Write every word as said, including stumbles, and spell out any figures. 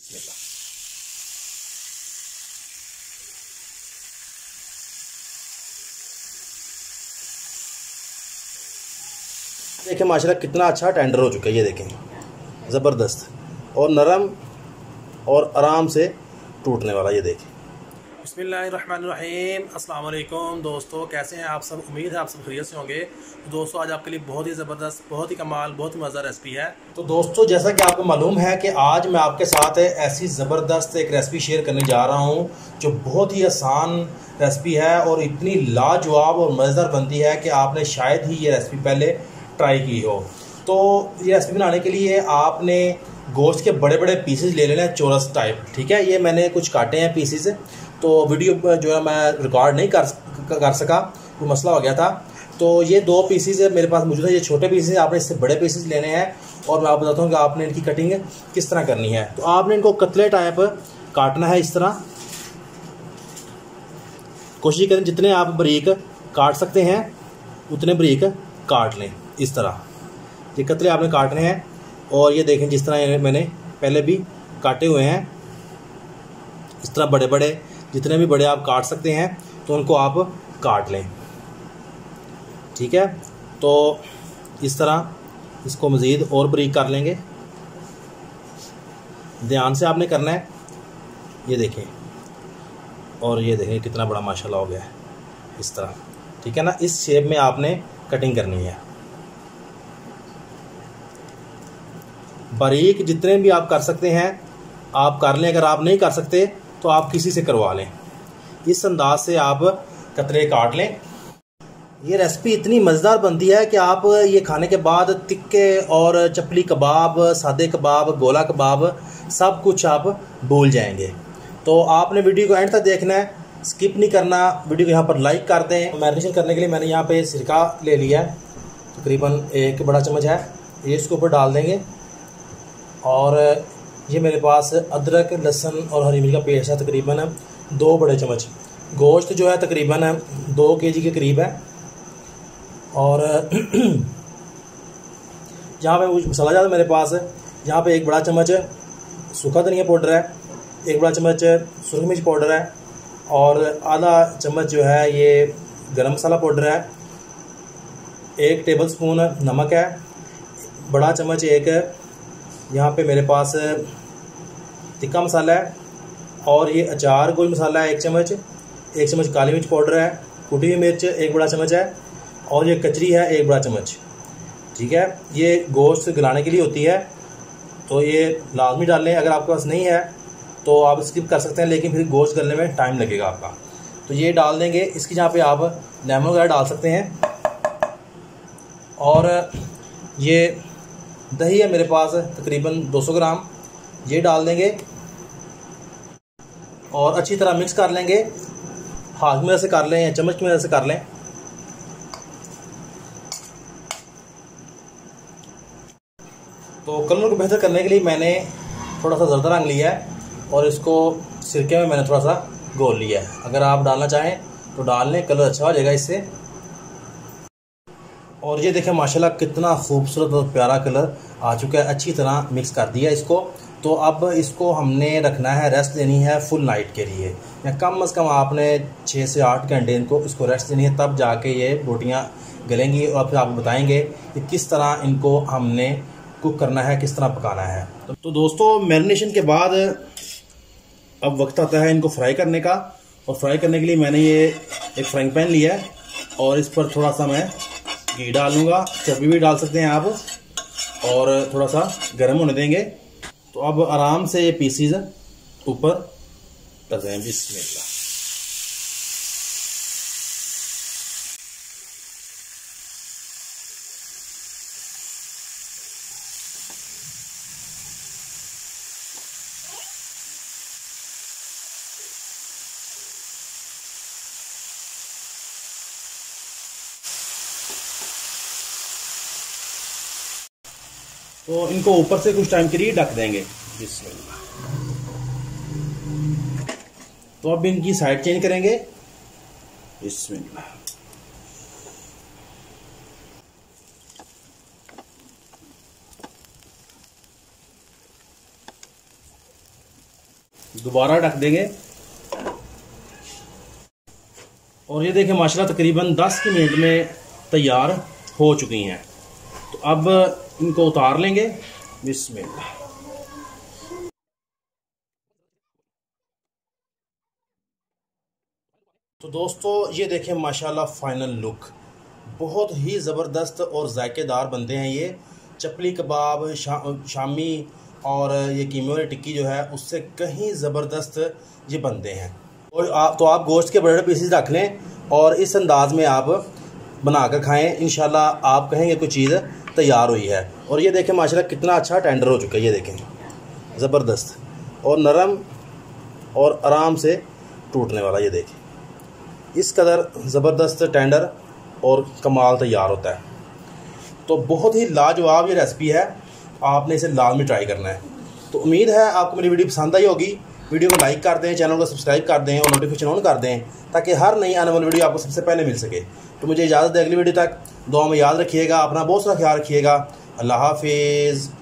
इसमें देखें माशाल्लाह कितना अच्छा टेंडर हो चुका है, ये देखें ज़बरदस्त और नरम और आराम से टूटने वाला। ये देखें। बिस्मिल्लाहिर्रहमानिर्रहीम। अस्सलाम वालेकुम दोस्तों, कैसे हैं आप सब? उम्मीद है आप सब खैरियत से होंगे। दोस्तों आज आपके लिए बहुत ही ज़बरदस्त, बहुत ही कमाल, बहुत ही मज़ा रेसिपी है। तो दोस्तों जैसा कि आपको मालूम है कि आज मैं आपके साथ ऐसी ज़बरदस्त एक रेसिपी शेयर करने जा रहा हूँ जो बहुत ही आसान रेसिपी है और इतनी लाजवाब और मज़ेदार बनती है कि आपने शायद ही ये रेसिपी पहले ट्राई की हो। तो ये रेसिपी बनाने के लिए आपने गोश्त के बड़े बड़े पीसेस ले लेने हैं, चौरस टाइप, ठीक है। ये मैंने कुछ काटे हैं पीसेस, तो वीडियो जो है मैं रिकॉर्ड नहीं कर कर सका, कोई मसला हो गया था। तो ये दो पीसेस मेरे पास मौजूद है, ये छोटे पीसेस, आपने इससे बड़े पीसेस लेने हैं। और मैं आपको बताता हूँ कि आपने इनकी कटिंग किस तरह करनी है। तो आपने इनको कतले टाइप काटना है, इस तरह कोशिश करें जितने आप बारीक काट सकते हैं उतने बारीक काट लें। इस तरह ये कतले आपने काटने हैं। और ये देखें जिस तरह मैंने पहले भी काटे हुए हैं, इस तरह बड़े बड़े जितने भी बड़े आप काट सकते हैं तो उनको आप काट लें, ठीक है। तो इस तरह इसको मज़ीद और बारीक कर लेंगे, ध्यान से आपने करना है। ये देखें, और ये देखें कितना बड़ा माशाल्लाह हो गया है, इस तरह, ठीक है ना। इस शेप में आपने कटिंग करनी है, बारीक जितने भी आप कर सकते हैं आप कर लें। अगर आप नहीं कर सकते तो आप किसी से करवा लें। इस अंदाज से आप कतरे काट लें। ये रेसिपी इतनी मज़ेदार बनती है कि आप ये खाने के बाद तिक्के और चपली कबाब, सादे कबाब, गोला कबाब सब कुछ आप भूल जाएंगे। तो आपने वीडियो को एंड तक देखना है, स्किप नहीं करना। वीडियो को यहाँ पर लाइक कर दें। मैरिनेशन करने के लिए मैंने यहाँ पे सिरका ले लिया है, तकरीबन एक बड़ा चम्मच है, ये इसके ऊपर डाल देंगे। और ये मेरे पास अदरक, लहसुन और हरी मिर्च का पेस्ट है, तकरीबन दो बड़े चम्मच। गोश्त जो है तकरीबन दो केजी के करीब है। और यहाँ पे मसाला ज़्यादा मेरे पास, यहाँ पे एक बड़ा चम्मच सूखा धनिया पाउडर है, एक बड़ा चम्मच सूरख मिर्च पाउडर है, और आधा चम्मच जो है ये गरम मसाला पाउडर है, एक टेबल स्पून नमक है, बड़ा चम्मच एक यहाँ पे मेरे पास तिक्का मसाला है, और ये अचार गोल मसाला है एक चम्मच, एक चम्मच काली मिर्च पाउडर है, कुटी हुई मिर्च एक बड़ा चम्मच है, और ये कचरी है एक बड़ा चम्मच, ठीक है। ये गोश्त गलाने के लिए होती है, तो ये लाजमी डाल लें। अगर आपके पास नहीं है तो आप स्किप कर सकते हैं, लेकिन फिर गोश्त गलने में टाइम लगेगा आपका। तो ये डाल देंगे। इसकी जहाँ पर आप लेमन वगैरह डाल सकते हैं। और ये दही है मेरे पास तकरीबन दो सौ ग्राम, ये डाल देंगे और अच्छी तरह मिक्स कर लेंगे। हाथ की मदद से कर लें या चम्मच की मदद से कर लें। तो कलर को बेहतर करने के लिए मैंने थोड़ा सा जर्दा रंग लिया है और इसको सिरके में मैंने थोड़ा सा घोल लिया है। अगर आप डालना चाहें तो डाल लें, कलर अच्छा हो जाएगा इससे। और ये देखें माशाल्लाह कितना खूबसूरत और प्यारा कलर आ चुका है। अच्छी तरह मिक्स कर दिया इसको। तो अब इसको हमने रखना है, रेस्ट देनी है फुल नाइट के लिए, या कम अज़ कम आपने छः से आठ घंटे इनको इसको रेस्ट देनी है, तब जाके ये रोटियां गलेंगी। और फिर आपको बताएंगे कि किस तरह इनको हमने कुक करना है, किस तरह पकाना है। तो दोस्तों मैरिनेशन के बाद अब वक्त आता है इनको फ्राई करने का। और फ्राई करने के लिए मैंने ये एक फ्राइंग पैन लिया है और इस पर थोड़ा सा मैं घी डालूंगा, चर्बी भी डाल सकते हैं आप, और थोड़ा सा गर्म होने देंगे। तो अब आराम से ये पीसीज ऊपर कर दें। बिस्मिल्लाह। तो इनको ऊपर से कुछ टाइम के लिए ढक देंगे। बिस्मिल्लाह। तो अब इनकी साइड चेंज करेंगे। बिस्मिल्लाह। दोबारा ढक देंगे। और ये देखें माशाल्लाह तकरीबन दस मिनट में तैयार हो चुकी हैं। तो अब इनको उतार लेंगे। बिस्मिल्लाह। तो दोस्तों ये देखें माशाल्लाह फाइनल लुक, बहुत ही ज़बरदस्त और जायकेदार बनते हैं ये चपली कबाब शा, शामी और ये कीमे वाली टिक्की जो है उससे कहीं ज़बरदस्त ये बनते हैं। और आप तो आप गोश्त के बड़े पीसेस रख लें और इस अंदाज़ में आप बनाकर खाएं, इंशाल्लाह आप कहेंगे कोई चीज़ तैयार हुई है। और ये देखें माशाल्लाह कितना अच्छा टेंडर हो चुका है, ये देखें ज़बरदस्त और नरम और आराम से टूटने वाला। ये देखें इस कदर ज़बरदस्त टेंडर और कमाल तैयार होता है। तो बहुत ही लाजवाब ये रेसिपी है, आपने इसे लाजमी ट्राई करना है। तो उम्मीद है आपको मेरी वीडियो पसंद आई होगी। वीडियो को लाइक कर दें, चैनल को सब्सक्राइब कर दें और नोटिफिकेशन ऑन कर दें ताकि हर नई आने वाली वीडियो आपको सबसे पहले मिल सके। तो मुझे इजाज़त दे अगली वीडियो तक। दुआ में याद रखिएगा, अपना बहुत सारा ख्याल रखिएगा। अल्लाह हाफिज़।